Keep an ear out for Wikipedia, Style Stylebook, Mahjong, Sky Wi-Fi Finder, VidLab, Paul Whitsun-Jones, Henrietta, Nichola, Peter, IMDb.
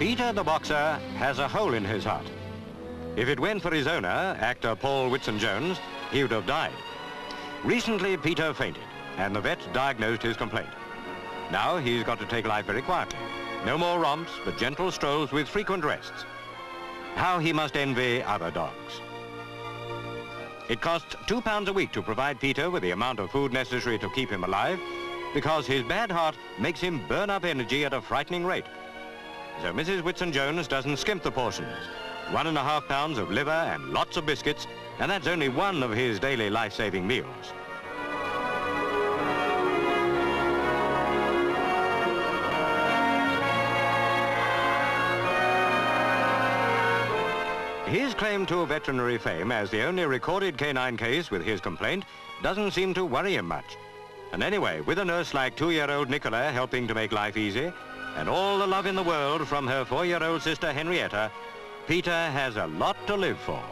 Peter the Boxer has a hole in his heart. If it went for his owner, actor Paul Whitsun-Jones, he would have died. Recently, Peter fainted, and the vet diagnosed his complaint. Now he's got to take life very quietly. No more romps, but gentle strolls with frequent rests. How he must envy other dogs. It costs £2 a week to provide Peter with the amount of food necessary to keep him alive, because his bad heart makes him burn up energy at a frightening rate. So Mrs. Whitsun-Jones doesn't skimp the portions. 1.5 pounds of liver and lots of biscuits, and that's only one of his daily life-saving meals. His claim to veterinary fame as the only recorded canine case with his complaint doesn't seem to worry him much. And anyway, with a nurse like 2-year-old Nicola helping to make life easy, and all the love in the world from her 4-year-old sister Henrietta, Peter has a lot to live for.